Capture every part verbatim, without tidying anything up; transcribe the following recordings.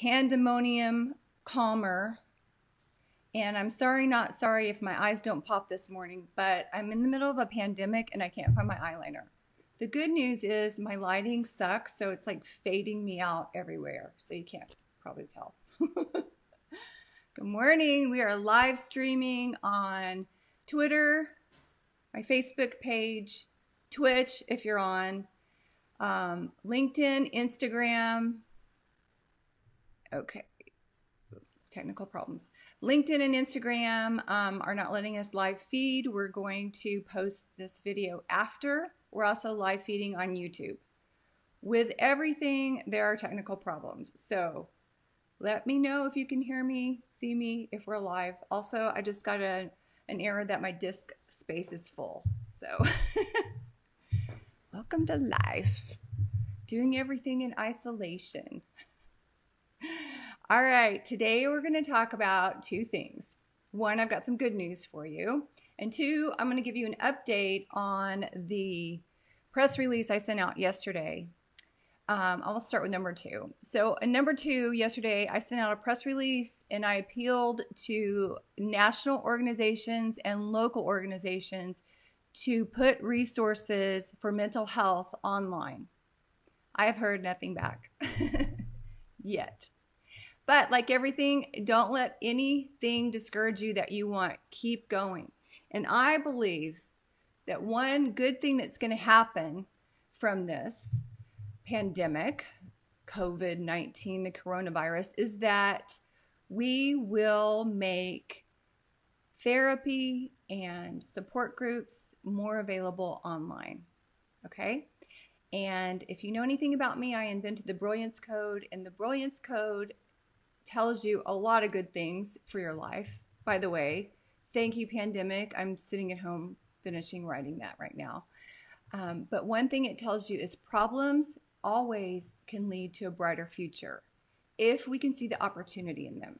pandemonium calmer. And I'm sorry, not sorry if my eyes don't pop this morning, but I'm in the middle of a pandemic and I can't find my eyeliner. The good news is my lighting sucks, so it's like fading me out everywhere. So you can't probably tell. Good morning. We are live streaming on Twitter, my Facebook page, Twitch if you're on, um, LinkedIn, Instagram. Okay. Technical problems. LinkedIn and Instagram um, are not letting us live feed. We're going to post this video after. We're also live feeding on YouTube. With everything, there are technical problems. So let me know if you can hear me, see me, if we're live. Also, I just got a, an error that my disk space is full. So welcome to life. Doing everything in isolation. All right, today we're going to talk about two things. One, I've got some good news for you. And two, I'm going to give you an update on the press release I sent out yesterday. Um, I'll start with number two. So in number two, yesterday I sent out a press release and I appealed to national organizations and local organizations to put resources for mental health online. I have heard nothing back yet. But like everything, don't let anything discourage you that you want. Keep going. And I believe that one good thing that's going to happen from this pandemic, COVID nineteen, the coronavirus, is that we will make therapy and support groups more available online. Okay? And if you know anything about me, I invented the Brilliance Code, and the Brilliance Code tells you a lot of good things for your life. By the way, thank you, pandemic. I'm sitting at home finishing writing that right now. Um, but one thing it tells you is problems always can lead to a brighter future if we can see the opportunity in them.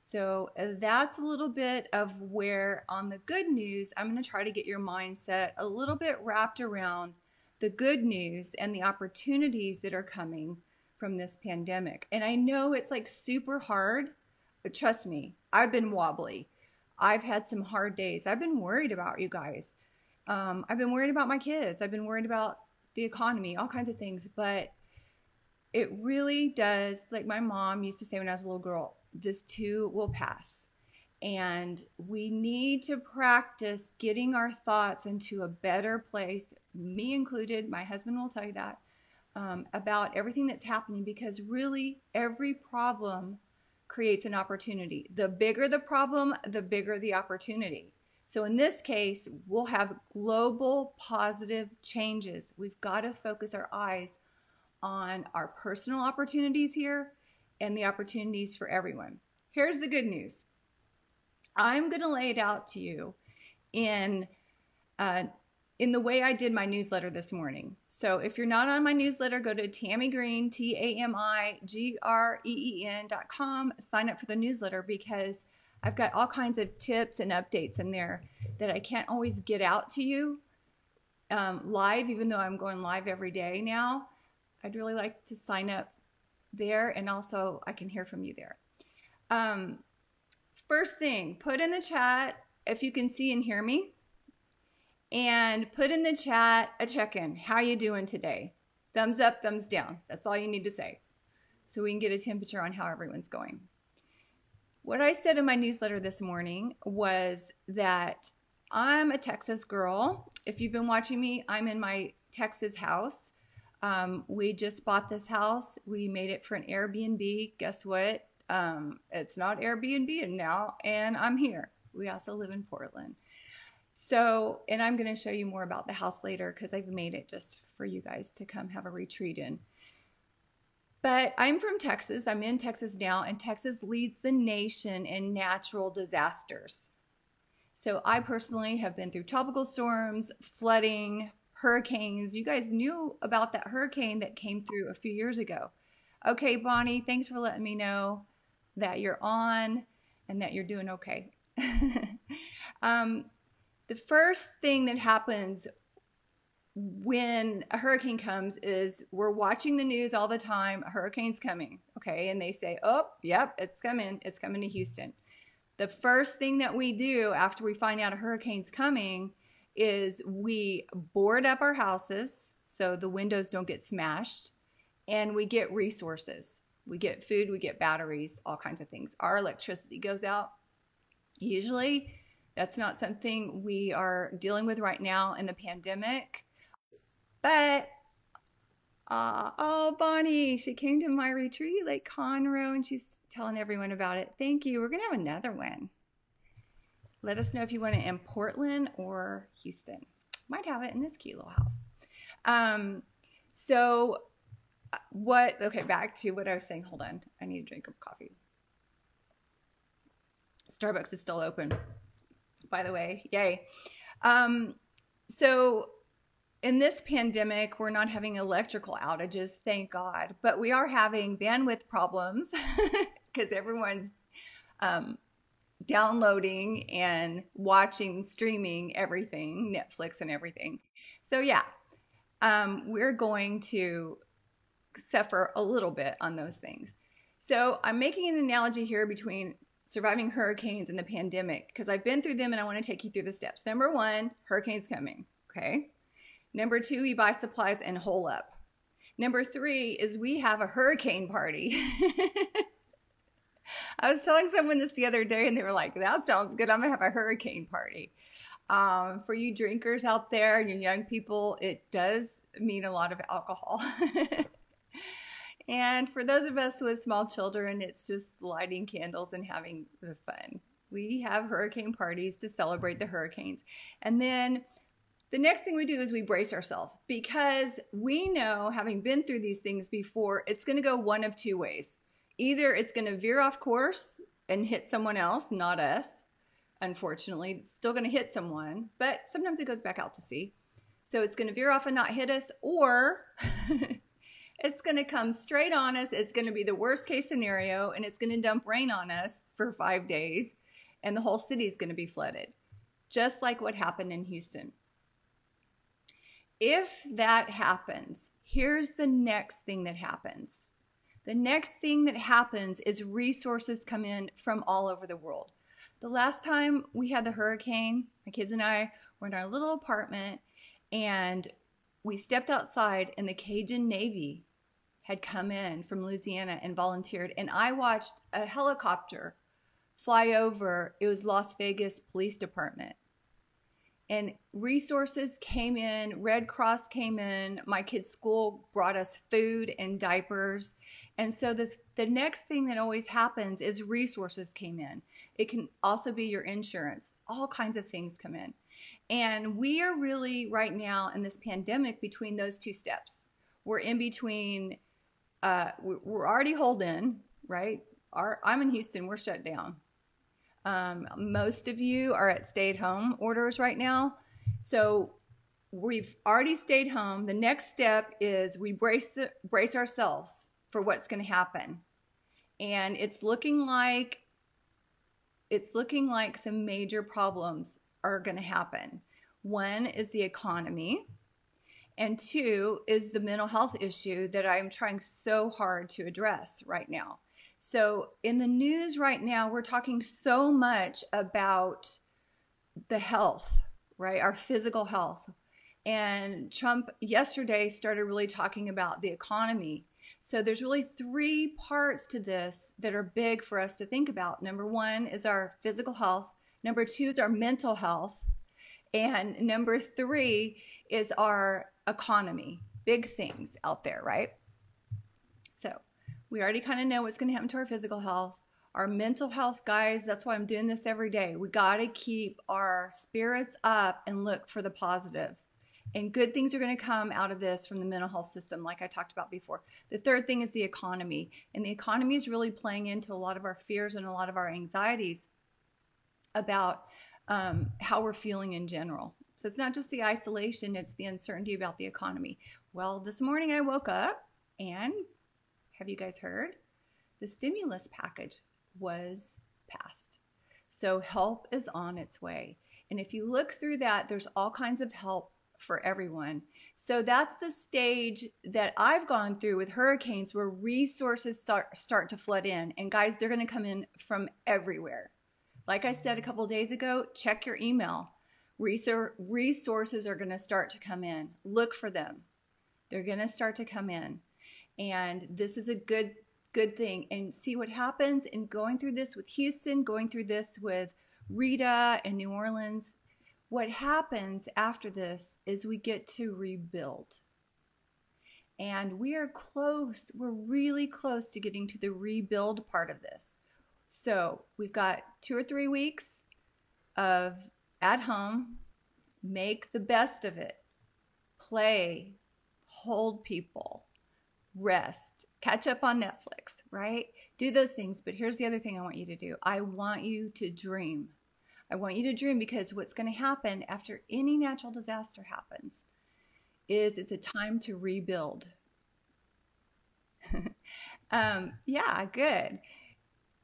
So that's a little bit of where on the good news, I'm going to try to get your mindset a little bit wrapped around the good news and the opportunities that are coming from this pandemic. And I know it's like super hard, but trust me, I've been wobbly. I've had some hard days. I've been worried about you guys. Um, I've been worried about my kids. I've been worried about the economy, all kinds of things. But it really does, like my mom used to say when I was a little girl, this too will pass. And we need to practice getting our thoughts into a better place, me included, my husband will tell you that, Um, about everything that's happening, because really every problem creates an opportunity. The bigger the problem, the bigger the opportunity. So in this case, we'll have global positive changes. We've got to focus our eyes on our personal opportunities here and the opportunities for everyone. Here's the good news. I'm going to lay it out to you in uh, in the way I did my newsletter this morning. So if you're not on my newsletter, go to Tami Green, T A M I G R E E N dot com, sign up for the newsletter, because I've got all kinds of tips and updates in there that I can't always get out to you um, live, even though I'm going live every day now. I'd really like to sign up there, and also I can hear from you there. Um, first thing, put in the chat if you can see and hear me. And put in the chat a check-in. How you doing today? Thumbs up, thumbs down. That's all you need to say, so we can get a temperature on how everyone's going. What I said in my newsletter this morning was that I'm a Texas girl. If you've been watching me, I'm in my Texas house. Um, we just bought this house. We made it for an Airbnb. Guess what? Um, it's not Airbnb now, and I'm here. We also live in Portland. So, and I'm going to show you more about the house later, because I've made it just for you guys to come have a retreat in. But I'm from Texas. I'm in Texas now, and Texas leads the nation in natural disasters. So I personally have been through tropical storms, flooding, hurricanes. You guys knew about that hurricane that came through a few years ago. Okay, Bonnie, thanks for letting me know that you're on and that you're doing okay. um, The first thing that happens when a hurricane comes is we're watching the news all the time, a hurricane's coming, okay? And they say, oh, yep, it's coming. It's coming to Houston. The first thing that we do after we find out a hurricane's coming is we board up our houses so the windows don't get smashed, and we get resources. We get food, we get batteries, all kinds of things. Our electricity goes out. Usually that's not something we are dealing with right now in the pandemic. But, uh, oh, Bonnie, she came to my retreat, Lake Conroe, and she's telling everyone about it. Thank you. We're going to have another one. Let us know if you want it in Portland or Houston. Might have it in this cute little house. Um, so what, okay, back to what I was saying. Hold on. I need a drink of coffee. Starbucks is still open, by the way. Yay. Um, so in this pandemic, we're not having electrical outages, thank God, but we are having bandwidth problems because everyone's um, downloading and watching, streaming everything, Netflix and everything. So yeah, um, we're going to suffer a little bit on those things. So I'm making an analogy here between surviving hurricanes and the pandemic because I've been through them and I want to take you through the steps. Number one, hurricane's coming, okay? Number two, we buy supplies and hole up. Number three is we have a hurricane party. I was telling someone this the other day and they were like, that sounds good. I'm gonna have a hurricane party. Um, for you drinkers out there, you young people, it does mean a lot of alcohol. And for those of us with small children, it's just lighting candles and having the fun. We have hurricane parties to celebrate the hurricanes. And then the next thing we do is we brace ourselves because we know, having been through these things before, it's going to go one of two ways. Either it's going to veer off course and hit someone else, not us. Unfortunately, it's still going to hit someone, but sometimes it goes back out to sea. So it's going to veer off and not hit us, or it's going to come straight on us. It's going to be the worst case scenario, and it's going to dump rain on us for five days, and the whole city is going to be flooded, just like what happened in Houston. If that happens, here's the next thing that happens. The next thing that happens is resources come in from all over the world. The last time we had the hurricane, my kids and I were in our little apartment and we stepped outside and the Cajun Navy had come in from Louisiana and volunteered. And I watched a helicopter fly over. It was Las Vegas Police Department. And resources came in, Red Cross came in, my kids' school brought us food and diapers. And so the, the next thing that always happens is resources came in. It can also be your insurance, all kinds of things come in. And we are really right now in this pandemic between those two steps. We're in between, uh, we're already holed in, right? Our, I'm in Houston, we're shut down. Um, most of you are at stay-at-home orders right now. So we've already stayed home. The next step is we brace, brace ourselves for what's going to happen. And it's looking like, it's looking like some major problems are going to happen. One is the economy. And two is the mental health issue that I'm trying so hard to address right now. So in the news right now, we're talking so much about the health, right? Our physical health. And Trump yesterday started really talking about the economy. So there's really three parts to this that are big for us to think about. Number one is our physical health. Number two is our mental health. And number three is our economy. Big things out there, right? So we already kind of know what's going to happen to our physical health, our mental health, guys. That's why I'm doing this every day. We got to keep our spirits up and look for the positive. And good things are going to come out of this from the mental health system, like I talked about before. The third thing is the economy. And the economy is really playing into a lot of our fears and a lot of our anxieties about um, how we're feeling in general. So it's not just the isolation, it's the uncertainty about the economy. Well, this morning I woke up and... have you guys heard? The stimulus package was passed. So help is on its way. And if you look through that, there's all kinds of help for everyone. So that's the stage that I've gone through with hurricanes, where resources start, start to flood in. And guys, they're going to come in from everywhere. Like I said a couple of days ago, check your email. Resor- resources are going to start to come in. Look for them. They're going to start to come in. And this is a good, good thing. And see what happens. And going through this with Houston, going through this with Rita and New Orleans, what happens after this is we get to rebuild. And we are close. We're really close to getting to the rebuild part of this. So we've got two or three weeks of at home. Make the best of it. Play. Hold people. Rest. Catch up on Netflix, right? Do those things. But here's the other thing I want you to do. I want you to dream. I want you to dream, because what's going to happen after any natural disaster happens is it's a time to rebuild. um, yeah, good.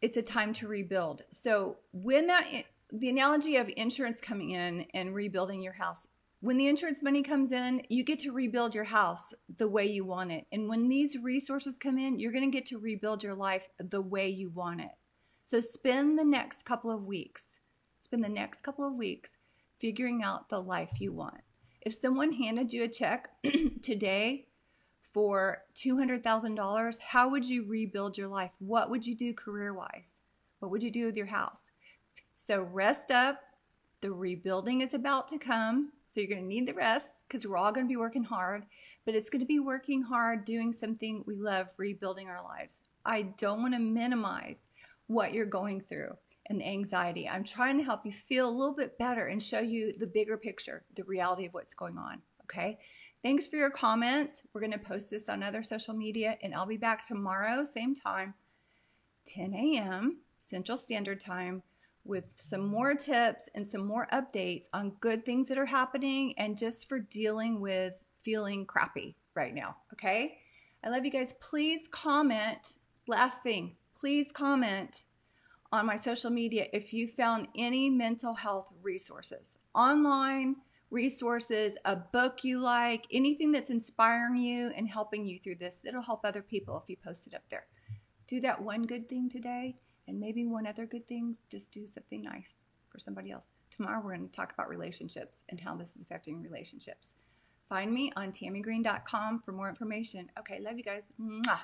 It's a time to rebuild. So when that, the analogy of insurance coming in and rebuilding your house, when the insurance money comes in, you get to rebuild your house the way you want it. And when these resources come in, you're going to get to rebuild your life the way you want it. So spend the next couple of weeks, spend the next couple of weeks figuring out the life you want. If someone handed you a check today for two hundred thousand dollars, how would you rebuild your life? What would you do career-wise? What would you do with your house? So rest up. The rebuilding is about to come. So you're going to need the rest, because we're all going to be working hard, but it's going to be working hard, doing something we love, rebuilding our lives. I don't want to minimize what you're going through and the anxiety. I'm trying to help you feel a little bit better and show you the bigger picture, the reality of what's going on. Okay. Thanks for your comments. We're going to post this on other social media, and I'll be back tomorrow, same time, ten A M Central Standard Time, with some more tips and some more updates on good things that are happening, and just for dealing with feeling crappy right now, okay? I love you guys. Please comment. Last thing, please comment on my social media if you found any mental health resources, online resources, a book you like, anything that's inspiring you and helping you through this. It'll help other people if you post it up there. Do that one good thing today. And maybe one other good thing, just do something nice for somebody else. Tomorrow we're going to talk about relationships and how this is affecting relationships. Find me on tami green dot com for more information. Okay, love you guys. Mwah.